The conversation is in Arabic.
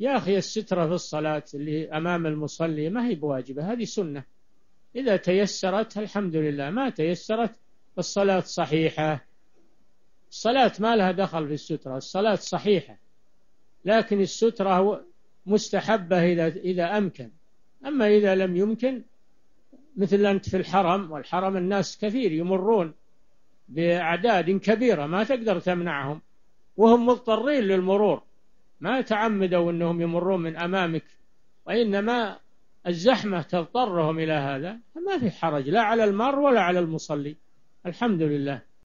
يا أخي السترة في الصلاة اللي أمام المصلي ما هي بواجبة، هذه سنة، إذا تيسرت الحمد لله، ما تيسرت الصلاة صحيحة. الصلاة ما لها دخل في السترة، الصلاة صحيحة، لكن السترة مستحبة إذا أمكن، أما إذا لم يمكن مثل أنت في الحرم، والحرم الناس كثير يمرون بأعداد كبيرة ما تقدر تمنعهم، وهم مضطرين للمرور، ما تعمدوا أنهم يمرون من أمامك، وإنما الزحمة تضطرهم إلى هذا، فما في حرج لا على المار ولا على المصلي، الحمد لله.